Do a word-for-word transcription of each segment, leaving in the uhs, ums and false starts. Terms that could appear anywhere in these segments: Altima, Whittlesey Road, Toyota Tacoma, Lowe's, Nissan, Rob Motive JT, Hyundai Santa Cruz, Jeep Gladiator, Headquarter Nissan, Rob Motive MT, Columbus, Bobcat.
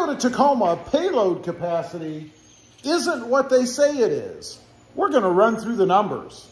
Toyota Tacoma payload capacity isn't what they say it is. We're going to run through the numbers.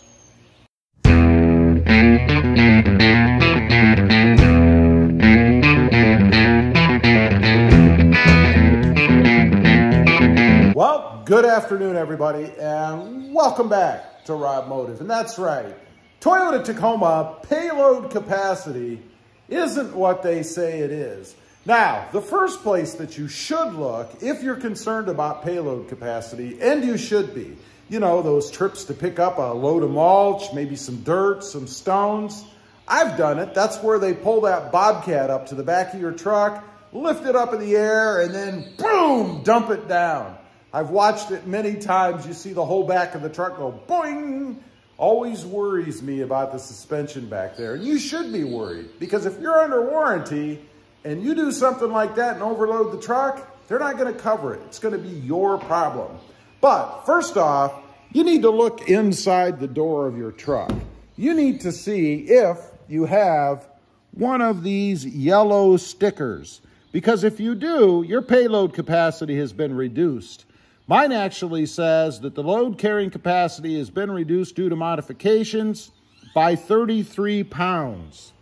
Well, good afternoon, everybody, and welcome back to Rob Motive. And that's right, Toyota Tacoma payload capacity isn't what they say it is. Now, the first place that you should look if you're concerned about payload capacity, and you should be, you know, those trips to pick up a load of mulch, maybe some dirt, some stones. I've done it. That's where they pull that Bobcat up to the back of your truck, lift it up in the air, and then boom, dump it down. I've watched it many times. You see the whole back of the truck go boing. Always worries me about the suspension back there. And you should be worried, because if you're under warranty and you do something like that and overload the truck, they're not going to cover it. It's going to be your problem. But first off, you need to look inside the door of your truck. You need to see if you have one of these yellow stickers, because if you do, your payload capacity has been reduced. Mine actually says that the load carrying capacity has been reduced due to modifications by thirty-three pounds.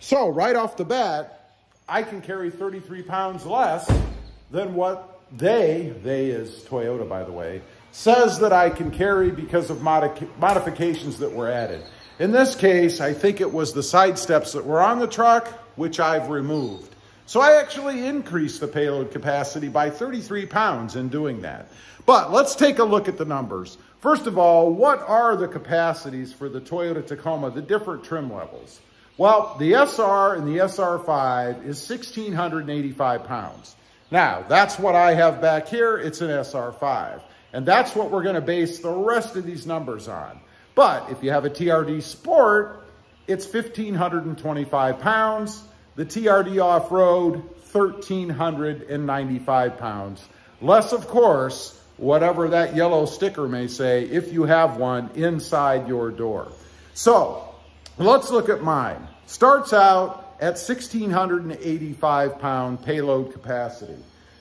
So right off the bat, I can carry thirty-three pounds less than what they, they is Toyota, by the way, says that I can carry because of modi modifications that were added. In this case, I think it was the side steps that were on the truck, which I've removed. So I actually increased the payload capacity by thirty-three pounds in doing that. But let's take a look at the numbers. First of all, what are the capacities for the Toyota Tacoma, the different trim levels? Well, the S R and the S R five is one thousand six hundred eighty-five pounds. Now, that's what I have back here. It's an S R five. And that's what we're going to base the rest of these numbers on. But if you have a T R D Sport, it's one thousand five hundred twenty-five pounds. The T R D Off-Road, one thousand three hundred ninety-five pounds. Less, of course, whatever that yellow sticker may say, if you have one inside your door. So let's look at mine. Starts out at one thousand six hundred eighty-five pound payload capacity.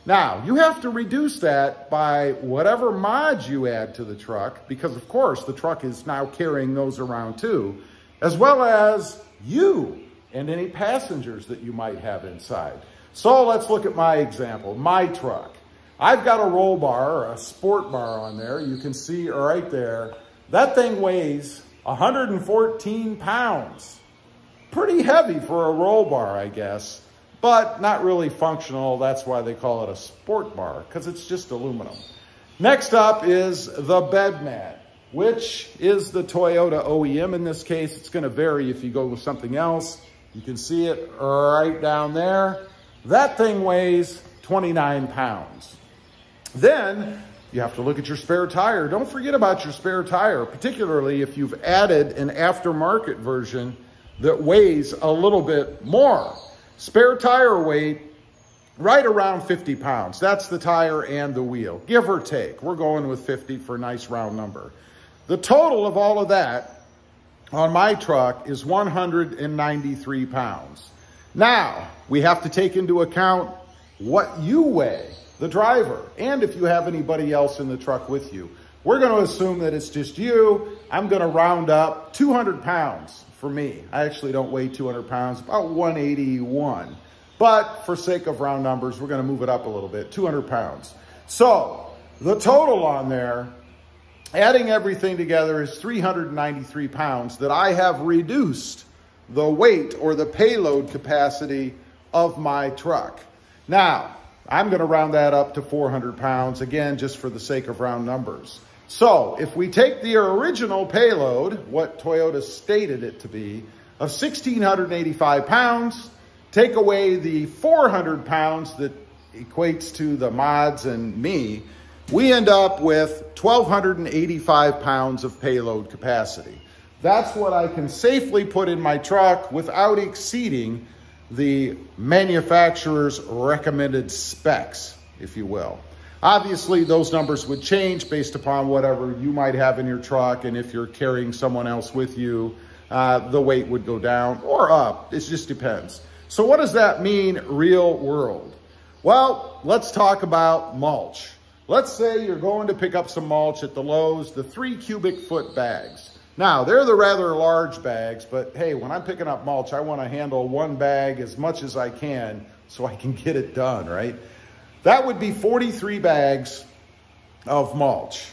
Now, you have to reduce that by whatever mods you add to the truck, because of course the truck is now carrying those around too, as well as you and any passengers that you might have inside. So let's look at my example, my truck. I've got a roll bar, or a sport bar on there. You can see right there. That thing weighs one hundred fourteen pounds. Pretty heavy for a roll bar, I guess, but not really functional. That's why they call it a sport bar, because it's just aluminum. Next up is the bed mat, which is the Toyota O E M in this case. It's going to vary if you go with something else. You can see it right down there. That thing weighs twenty-nine pounds. Then you have to look at your spare tire. Don't forget about your spare tire, particularly if you've added an aftermarket version that weighs a little bit more. Spare tire weight, right around fifty pounds. That's the tire and the wheel, give or take. We're going with fifty for a nice round number. The total of all of that on my truck is one hundred ninety-three pounds. Now, we have to take into account what you weigh, the driver, and if you have anybody else in the truck with you. We're going to assume that it's just you. I'm going to round up two hundred pounds for me. I actually don't weigh two hundred pounds, about one eighty-one. But for sake of round numbers, we're going to move it up a little bit, two hundred pounds. So the total on there, adding everything together, is three hundred ninety-three pounds that I have reduced the weight or the payload capacity of my truck. Now, I'm going to round that up to four hundred pounds, again, just for the sake of round numbers. So if we take the original payload, what Toyota stated it to be, of one thousand six hundred eighty-five pounds, take away the four hundred pounds that equates to the mods and me, we end up with one thousand two hundred eighty-five pounds of payload capacity. That's what I can safely put in my truck without exceeding the manufacturer's recommended specs, if you will. Obviously, those numbers would change based upon whatever you might have in your truck, and if you're carrying someone else with you, uh, the weight would go down or up. It just depends. So what does that mean real world? Well, let's talk about mulch. Let's say you're going to pick up some mulch at the Lowe's, the three cubic foot bags. Now, they're the rather large bags, but hey, when I'm picking up mulch, I want to handle one bag as much as I can so I can get it done, right? That would be forty-three bags of mulch.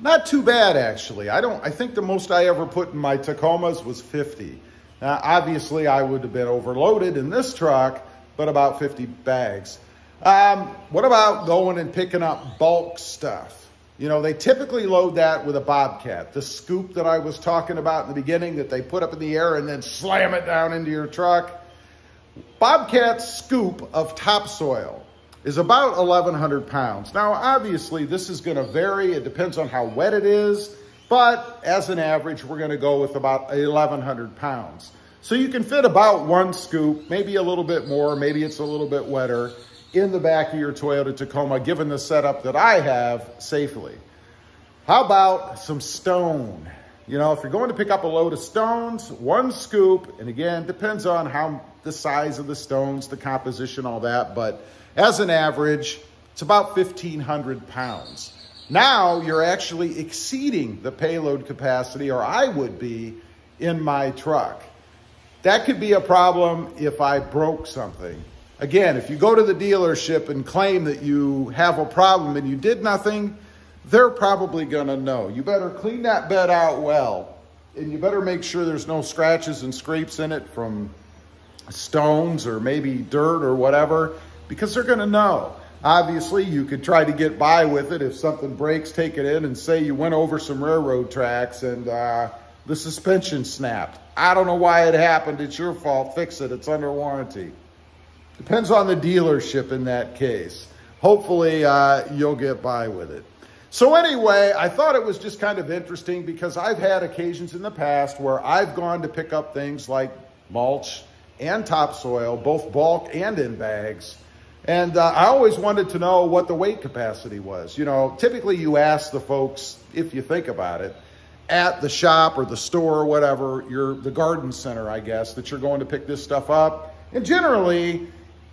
Not too bad, actually. I don't, I think the most I ever put in my Tacomas was fifty. Now, obviously, I would have been overloaded in this truck, but about fifty bags. Um, what about going and picking up bulk stuff? You know, they typically load that with a Bobcat, the scoop that I was talking about in the beginning that they put up in the air and then slam it down into your truck. Bobcat's scoop of topsoil is about eleven hundred pounds. Now, obviously, this is going to vary. It depends on how wet it is, but as an average, we're going to go with about eleven hundred pounds. So you can fit about one scoop, maybe a little bit more, maybe it's a little bit wetter, in the back of your Toyota Tacoma, given the setup that I have, safely. How about some stone? You know, if you're going to pick up a load of stones, one scoop, and again, depends on how the size of the stones, the composition, all that, but as an average, it's about fifteen hundred pounds. Now you're actually exceeding the payload capacity, or I would be, in my truck. That could be a problem if I broke something. Again, if you go to the dealership and claim that you have a problem and you did nothing, they're probably gonna know. You better clean that bed out well, and you better make sure there's no scratches and scrapes in it from stones or maybe dirt or whatever, because they're gonna know. Obviously, you could try to get by with it. If something breaks, take it in and say you went over some railroad tracks and uh, the suspension snapped. I don't know why it happened. It's your fault. Fix it. It's under warranty. Depends on the dealership in that case. Hopefully, uh, you'll get by with it. So anyway, I thought it was just kind of interesting because I've had occasions in the past where I've gone to pick up things like mulch and topsoil, both bulk and in bags. And uh, I always wanted to know what the weight capacity was. You know, typically you ask the folks, if you think about it, at the shop or the store or whatever, your, the garden center, I guess, that you're going to pick this stuff up. And generally,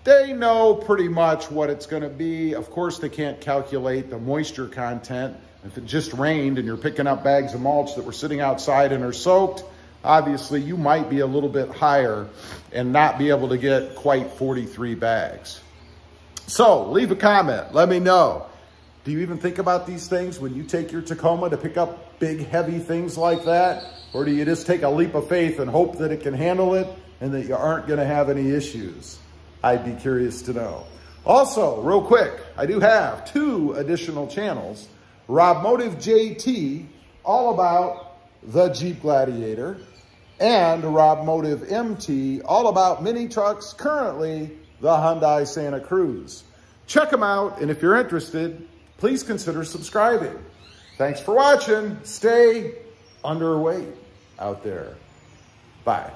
they know pretty much what it's going to be. Of course, they can't calculate the moisture content. If it just rained and you're picking up bags of mulch that were sitting outside and are soaked, obviously you might be a little bit higher and not be able to get quite forty-three bags. So leave a comment. Let me know. Do you even think about these things when you take your Tacoma to pick up big, heavy things like that? Or do you just take a leap of faith and hope that it can handle it and that you aren't going to have any issues? I'd be curious to know. Also, real quick, I do have two additional channels. Rob Motive J T, all about the Jeep Gladiator, and Rob Motive M T, all about mini trucks, currently the Hyundai Santa Cruz. Check them out, and if you're interested, please consider subscribing. Thanks for watching. Stay underweight out there. Bye.